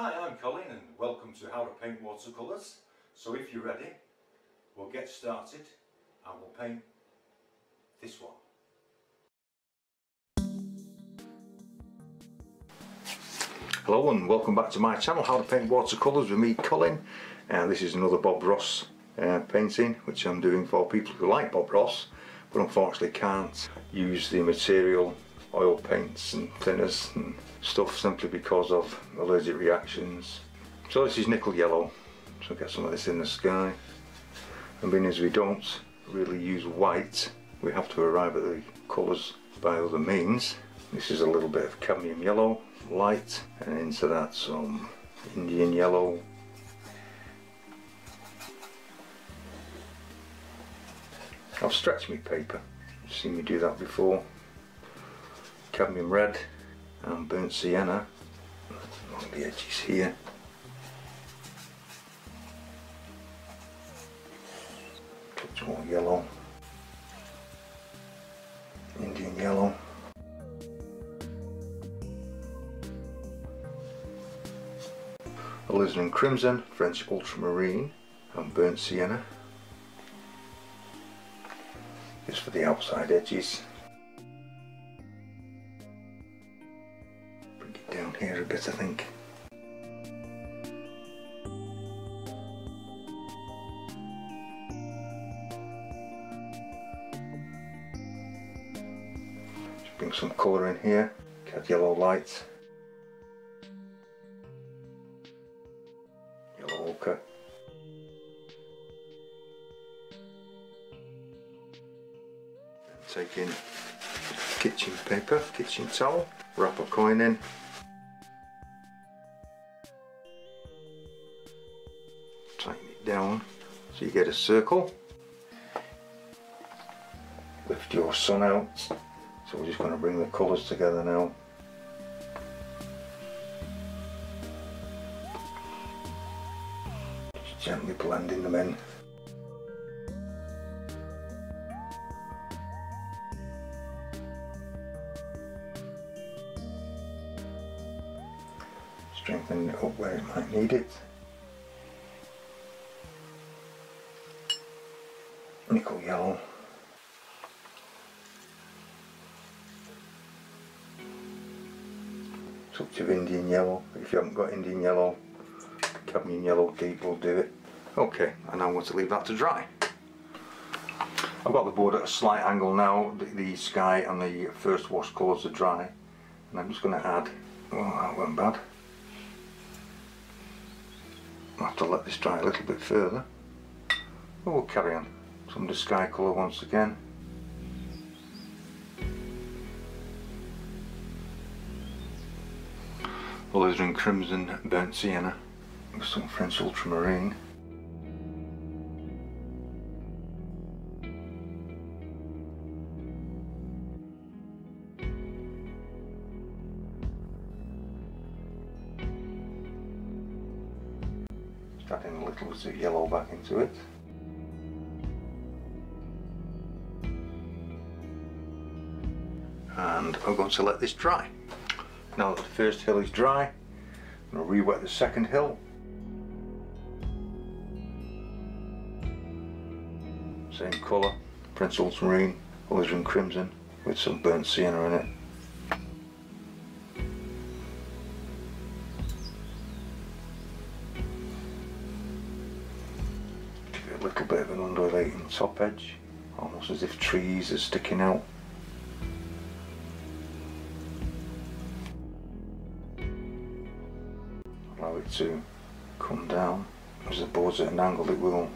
Hi, I'm Colin and welcome to How to Paint Watercolours. So if you're ready, we'll get started and we'll paint this one. Hello and welcome back to my channel, How to Paint Watercolours with me, Colin. And this is another Bob Ross painting, which I'm doing for people who like Bob Ross, but unfortunately can't use the material, oil paints and thinners and stuff simply because of allergic reactions. So this is nickel yellow, so get some of this in the sky. And being as we don't really use white, we have to arrive at the colours by other means. This is a little bit of cadmium yellow, light, and into that some Indian yellow. I've stretched my paper, you've seen me do that before. Cadmium red and burnt sienna along the edges here. Touch more yellow, Indian yellow. Alizarin crimson, French ultramarine and burnt sienna. Just for the outside edges. Bring it down here a bit, I think. Just bring some colour in here. Cad yellow light. Yellow ochre. Take in kitchen paper, kitchen towel, wrap a coin in, tighten it down so you get a circle. Lift your sun out, so we're just going to bring the colours together now. Just gently blending them in. Strengthen it up where it might need it. Nickel yellow. Touch of Indian yellow. If you haven't got Indian yellow, cadmium yellow deep will do it. Okay, and I'm going to leave that to dry. I've got the board at a slight angle now. The sky and the first wash colours are dry. And I'm just going to add, well, that went bad. I'll have to let this dry a little bit further, but we'll carry on. Some of the sky colour once again. Alizarin crimson, burnt sienna with some French ultramarine. Adding a little bit of yellow back into it. And I'm going to let this dry. Now that the first hill is dry, I'm going to re-wet the second hill. Same colour, Prince Ultramarine, Alizarin Crimson with some burnt sienna in it. A little bit of an undulating top edge, almost as if trees are sticking out. Allow it to come down. As the board's at an angle, it will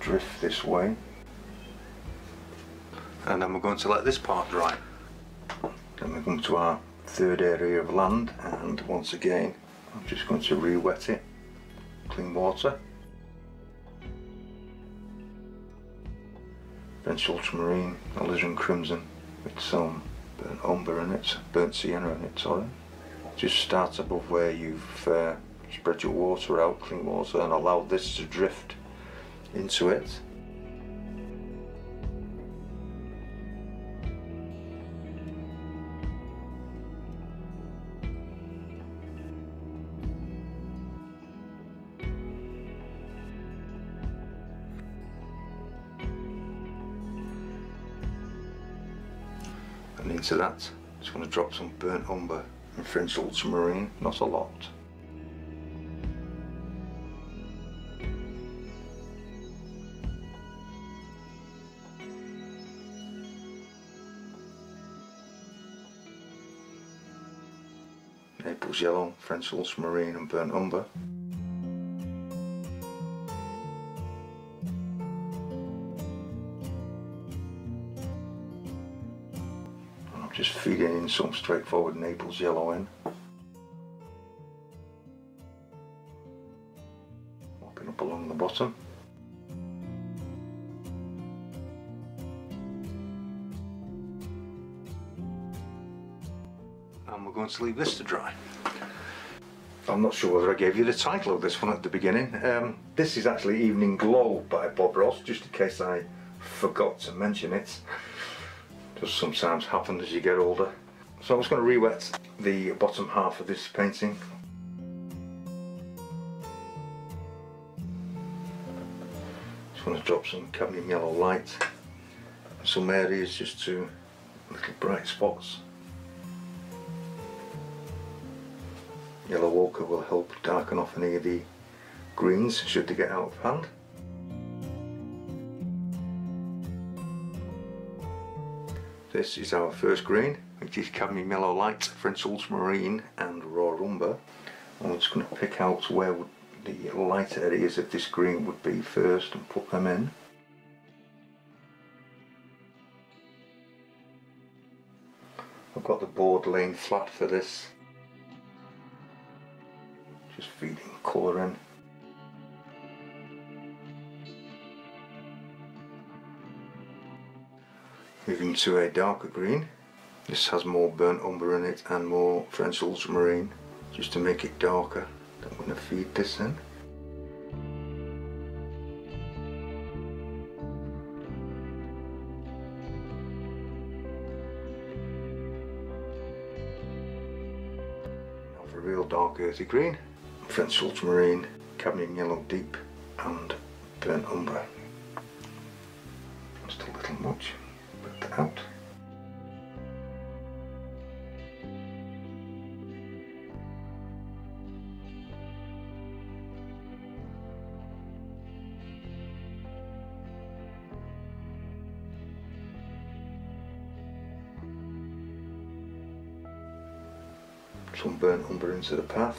drift this way. And then we're going to let this part dry. Then we come to our third area of land, and once again, I'm just going to re-wet it. Clean water. French ultramarine, alizarin crimson with some burnt umber in it, burnt sienna in it, sorry. Just start above where you've spread your water out, clean water, and allow this to drift into it. And into that, just going to drop some burnt umber and French ultramarine, not a lot. Naples Yellow, French ultramarine and burnt umber. Just feeding in some straightforward Naples Yellow in. Mopping up along the bottom. And we're going to leave this to dry. I'm not sure whether I gave you the title of this one at the beginning. This is actually Evening Glow by Bob Ross, just in case I forgot to mention it. Does sometimes happen as you get older. So I'm just going to re-wet the bottom half of this painting. Just want to drop some cadmium yellow light. Some areas just to little bright spots. Yellow ochre will help darken off any of the greens should they get out of hand. This is our first green, which is cadmium yellow light, French ultramarine and raw umber. I'm just going to pick out where the light areas of this green would be first and put them in. I've got the board laying flat for this. Just feeding colour in. Moving to a darker green. This has more burnt umber in it and more French ultramarine. Just to make it darker, I'm going to feed this in. Have a real dark earthy green, French ultramarine, cadmium yellow deep and burnt umber. Just a little much. Out. Some burnt umber into the path.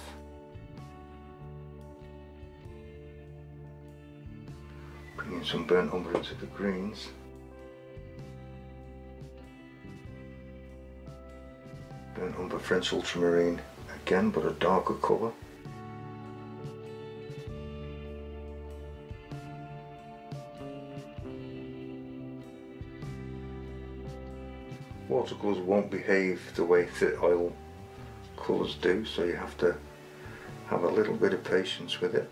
Bringing some burnt umber into the greens. Burnt umber French ultramarine again, but a darker colour. Watercolours won't behave the way that oil colours do, so you have to have a little bit of patience with it.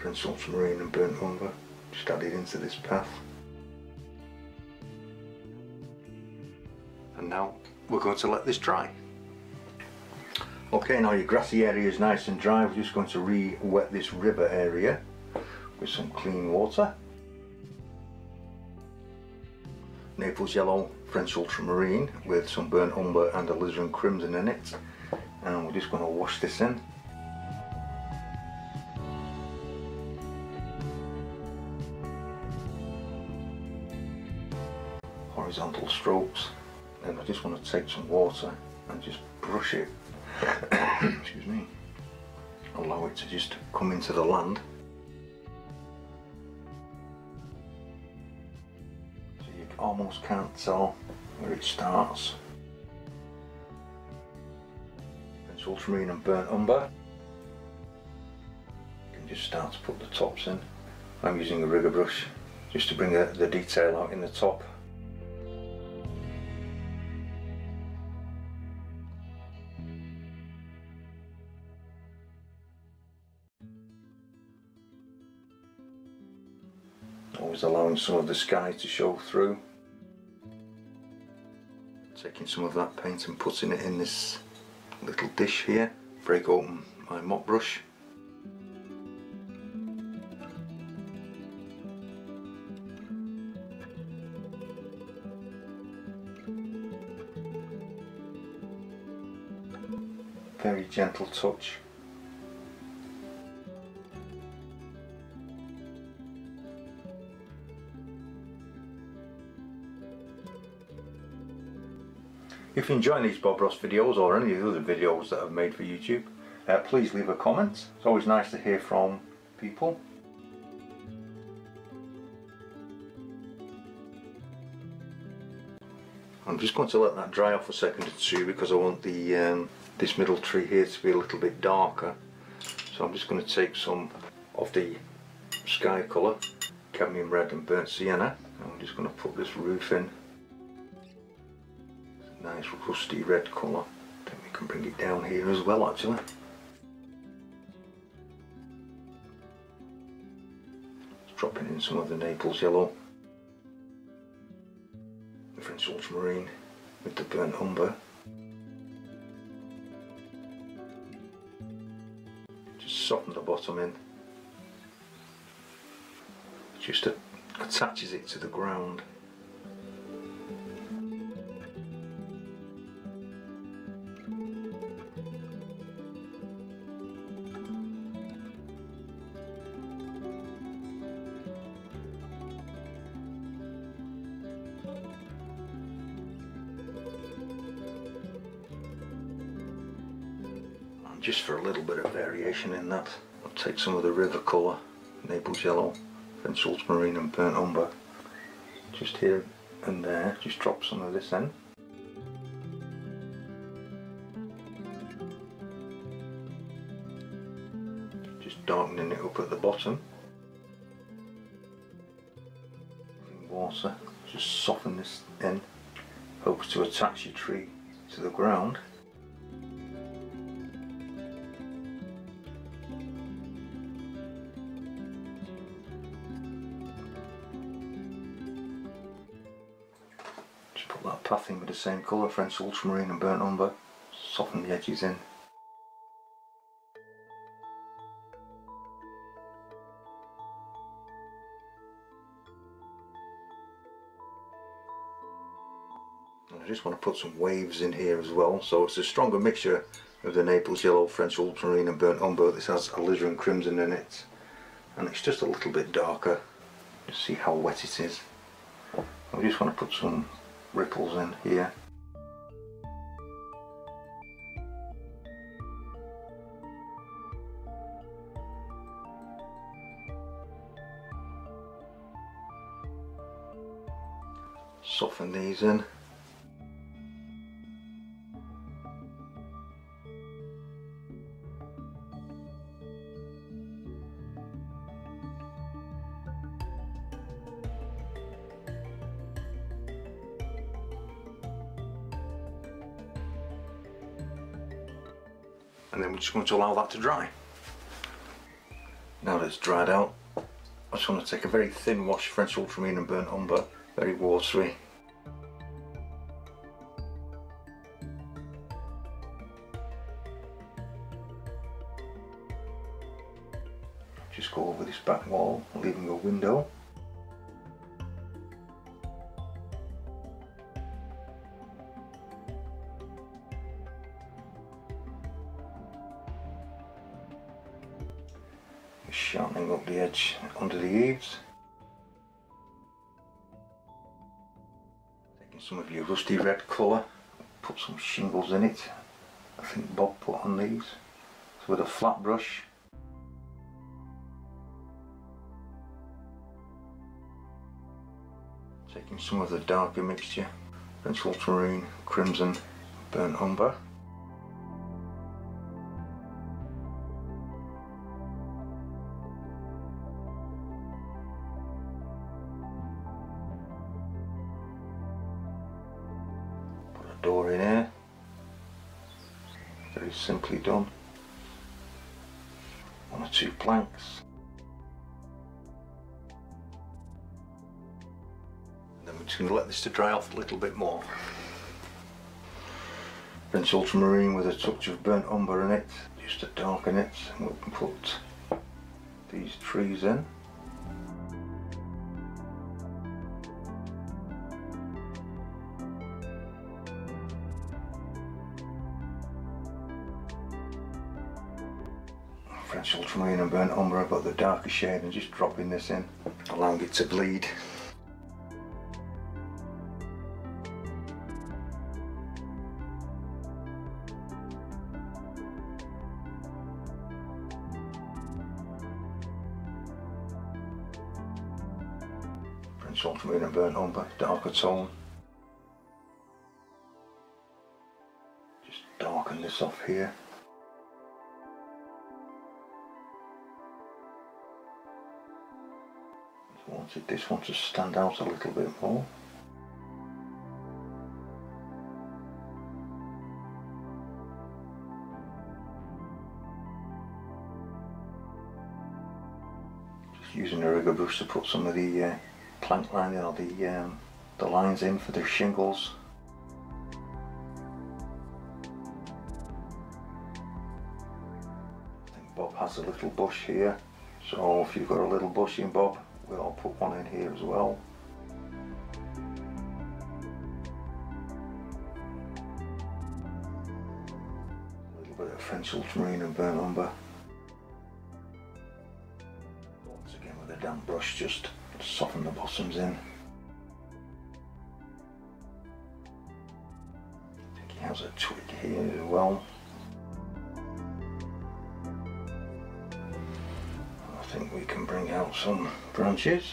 French ultramarine and burnt umber just added into this path. And now we're going to let this dry. Okay, now your grassy area is nice and dry. We're just going to re-wet this river area with some clean water. Naples Yellow, French ultramarine with some burnt umber and alizarin crimson in it. And we're just going to wash this in. Horizontal strokes, and I just want to take some water and just brush it, excuse me, allow it to just come into the land. So you almost can't tell where it starts. French ultramarine and burnt umber. You can just start to put the tops in. I'm using a rigger brush just to bring the detail out in the top. Always allowing some of the sky to show through. Taking some of that paint and putting it in this little dish here. break open my mop brush. Very gentle touch. If you're enjoying these Bob Ross videos or any of the other videos that I've made for YouTube, please leave a comment. It's always nice to hear from people. I'm just going to let that dry off a second or two because I want the this middle tree here to be a little bit darker. So I'm just going to take some of the sky colour, Cadmium Red and Burnt Sienna. And I'm just going to put this roof in. Nice rusty red colour. I think we can bring it down here as well actually. Just dropping in some of the Naples Yellow, the French Ultramarine with the Burnt Umber. Just soften the bottom in. Just attaches it to the ground. Just for a little bit of variation in that, I'll take some of the river colour, Naples Yellow, French Ultramarine and Burnt Umber. Just here and there, just drop some of this in. Just darkening it up at the bottom. Water, just soften this in. Helps to attach your tree to the ground. That pathing with the same colour, French Ultramarine and Burnt Umber, soften the edges in. And I just want to put some waves in here as well, so it's a stronger mixture of the Naples Yellow, French Ultramarine and Burnt Umber. This has Alizarin Crimson in it, and it's just a little bit darker. Just see how wet it is. I just want to put some ripples in here. Soften these in. And then we're just going to allow that to dry. Now that it's dried out, I just want to take a very thin wash, French Ultramarine and Burnt Umber, very watery. Just go over this back wall, leaving a window. Sharpening up the edge under the eaves. Taking some of your rusty red colour, put some shingles in it. I think Bob put on these. So with a flat brush, taking some of the darker mixture, French Ultramarine, Crimson, Burnt Umber. Door in here, very simply done. One or two planks, and then we're just going to let this to dry off a little bit more. French Ultramarine with a touch of burnt umber in it, just to darken it. And we can put these trees in. French Ultramarine and burnt umber, I've got the darker shade, and just dropping this in, allowing it to bleed. French Ultramarine and burnt umber, darker tone. Just darken this off here. Wanted this one to stand out a little bit more. Just using a rigger brush to put some of the plank line or the lines in for the shingles. I think Bob has a little bush here, so if you've got a little bush in Bob, I'll put one in here as well. A little bit of French Ultramarine and burnt umber. Once again with a damp brush, just soften the blossoms in. I think he has a twig here as well. I think we can bring out some branches.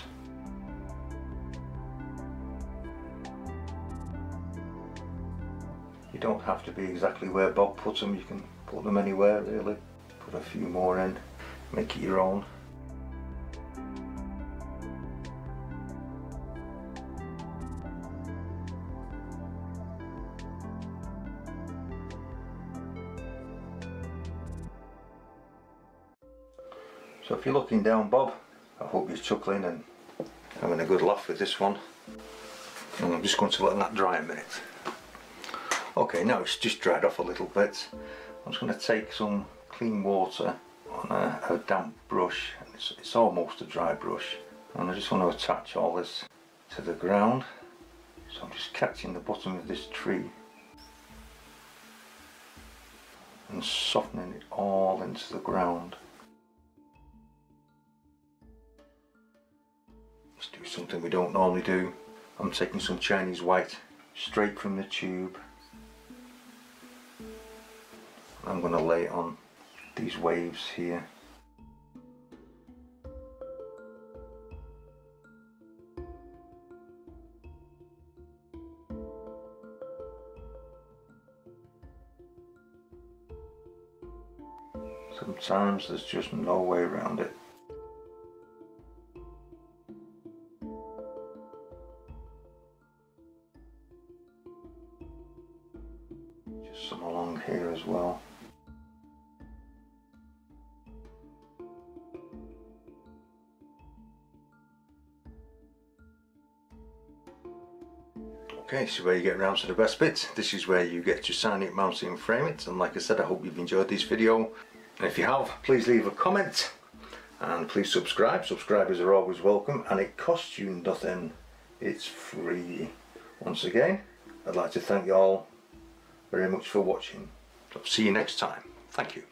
You don't have to be exactly where Bob puts them, you can put them anywhere really. Put a few more in, make it your own. So if you're looking down, Bob, I hope you're chuckling and having a good laugh with this one. And I'm just going to let that dry a minute. Okay, now it's just dried off a little bit. I'm just going to take some clean water on a damp brush. And it's almost a dry brush. And I just want to attach all this to the ground. So I'm just catching the bottom of this tree and softening it all into the ground. Do something we don't normally do. I'm taking some Chinese white straight from the tube. I'm going to lay it on these waves here. Sometimes there's just no way around it. Some along here as well. Okay, so where you get around to the best bits, this is where you get to sign it, mount it and frame it. And like I said, I hope you've enjoyed this video, and if you have, please leave a comment and please subscribe. Subscribers are always welcome and it costs you nothing, it's free. Once again, I'd like to thank you all very much for watching. So see you next time. Thank you.